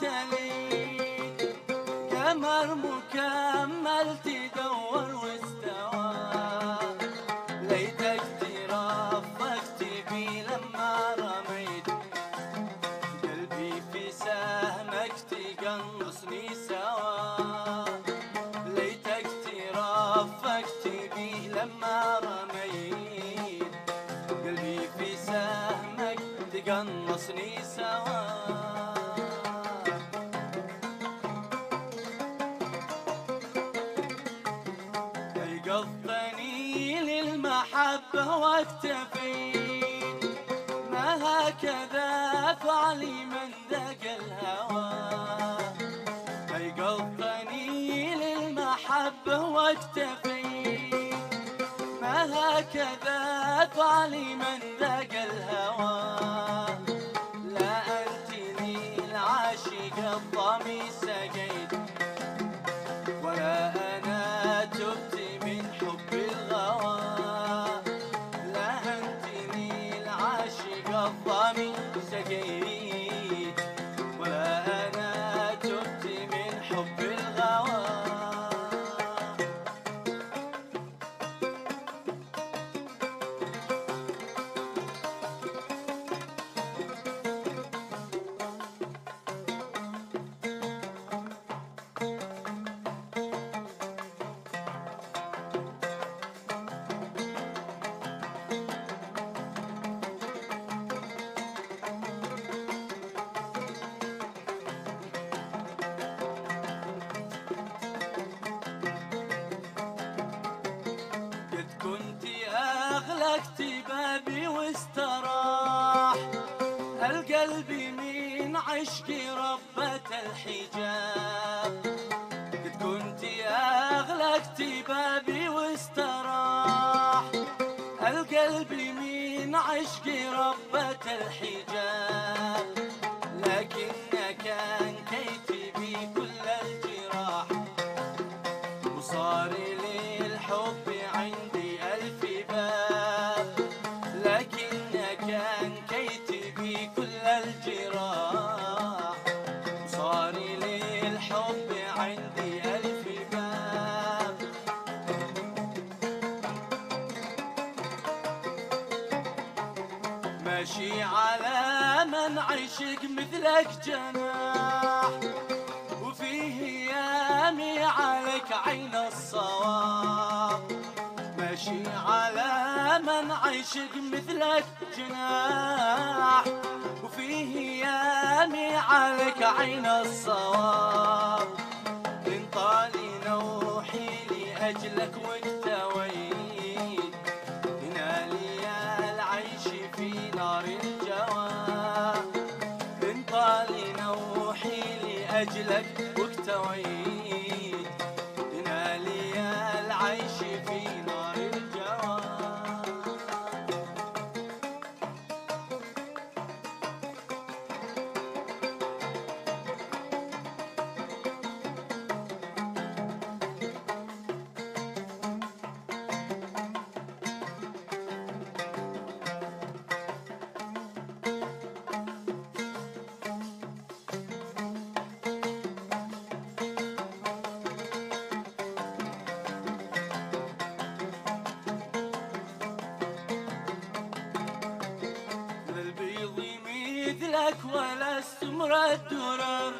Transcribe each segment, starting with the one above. تلي قمر مكمل تدور واستوى، ليتك ترفقت بي لما رميت قلبي في سهمك تقنصني سوا، ليتك ترفقت بي لما رميت قلبي في سهمك تقنصني سوا. قضني للمحبة واكتفيت، ما هكذا فعلي من ذاق الهوى. قضني للمحبة واكتفيت، ما هكذا فعلي من ذاق الهوى. لا أنت لي العاشق الضمي سقيت، ولا أنا تبت من حب الغوى. لا أنتني العاشق الضامي سقيت، ولا أنا تبت من حب الغوى. أغلقت بابي واستراح القلب من عشق ربة الحجاب، قد كنت أغلقت بابي واستراح القلب من عشق ربة الحجاب، لكنك أنكيت بي كل الجراح وصار للحب عندي الجراح، صار للحب عندي ألف باب. ماشي على من عشق مثلك جناح، وفيه يامي عليك عين الصواب. ماشي على من عشق مثلك جناح، وفيه يامي عليك عين الصواب. انطالي نوحي لأجلك واكتويت، ينالي العيش في نار الجواب. انطالي نوحي لأجلك واكتويت، ينالي العيش في نار مثلك ولا استمر الدرر،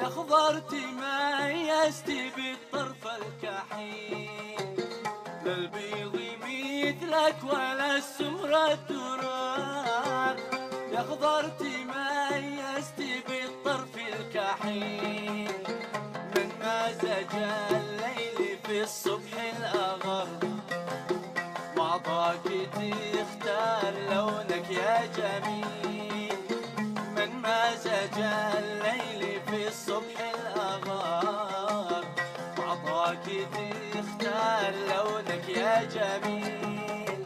يا خضر تميزت بالطرف الكحيل. للبيض مثلك ولا استمر الدرر، يا خضر تميزت بالطرف الكحيل. من مزج الليل في الصبح الأغر، وعطاك تختار لونك يا جميل. من مزج الليل في الصبح الأغار، وعطاك تختار لونك يا جميل.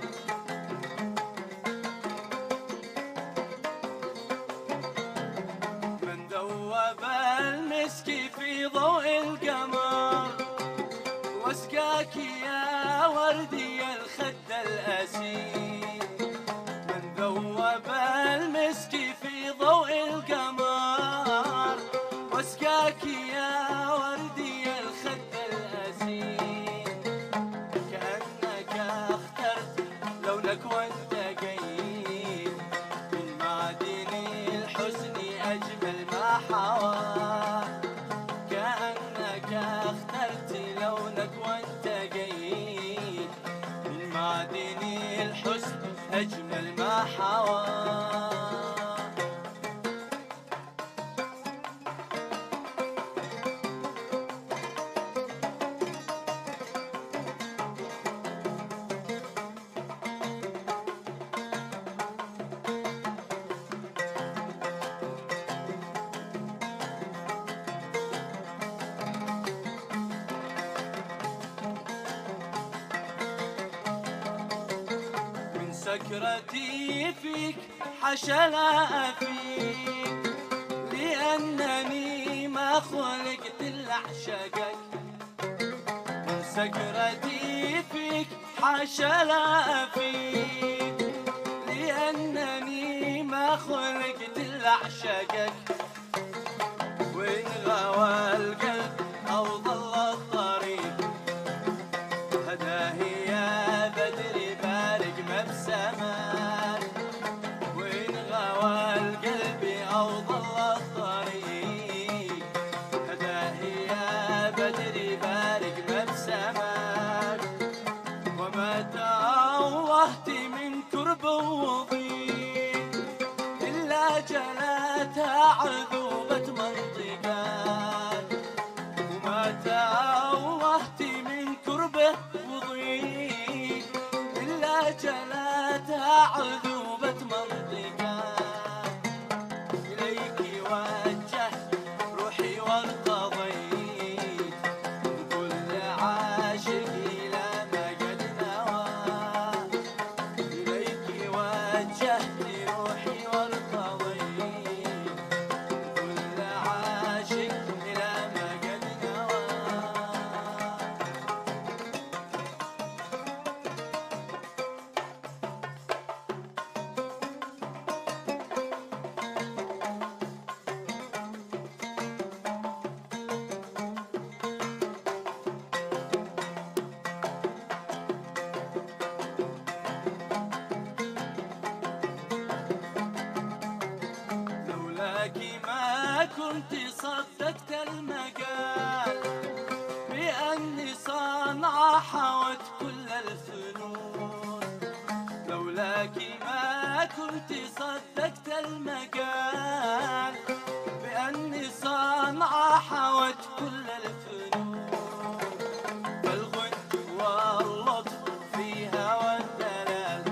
من ذوب المسك في ضوء القمر، واسقاك يا وردي الخد الأسير. من ذوب المسك في ضوء القمر، والتقيم من معدن الحسن أجمل ما حوى، كأنك اخترت لونك والتقيم من معدن الحسن أجمل ما حوى. سكرتي فيك حشلا فيك، لأنني ما خلقت لعشقك. من سكرتي فيك حشلا فيك، لأنني ما خلقت لعشقك. وإن غوى القلب أو ضل الطريق، هداهي يا بدري بسماك. وإن غوى القلب أو ضل الطريق، هداهي يا بدري بارك بسماك. وما تأوهت من كرب وضيق، إلا جلتها عذوبة منطقاك. وما تأوهت من كرب وضيق، جلتها عذوبة منطقاك. إليك وجهت روحي وارتضيت، وكل عاشق إلى ما قد نوى. إليك وجهت روحي وارتضيت، وكل عاشق إلى ما قد نوى. كنت صدقت المجال بأني صنعة حوت كل الفنون. لولاك ما كنت صدقت المجال بأني صنعة حوت كل الفنون. فالغد واللطف فيها والدلال،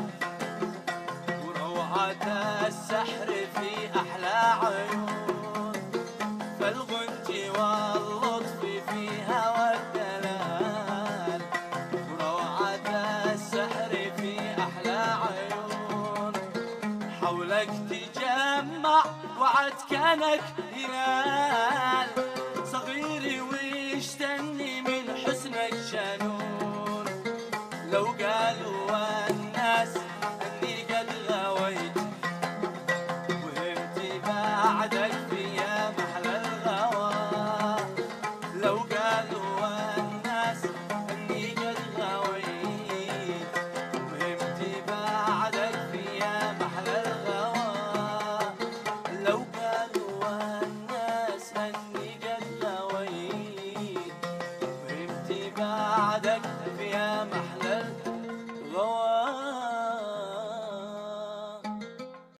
وروعة السحر في أحلى عيون. فالغنت واللطف فيها والدلال، وروعة السحر في أحلى عيون. حولك تجمع وعد كانك هلال،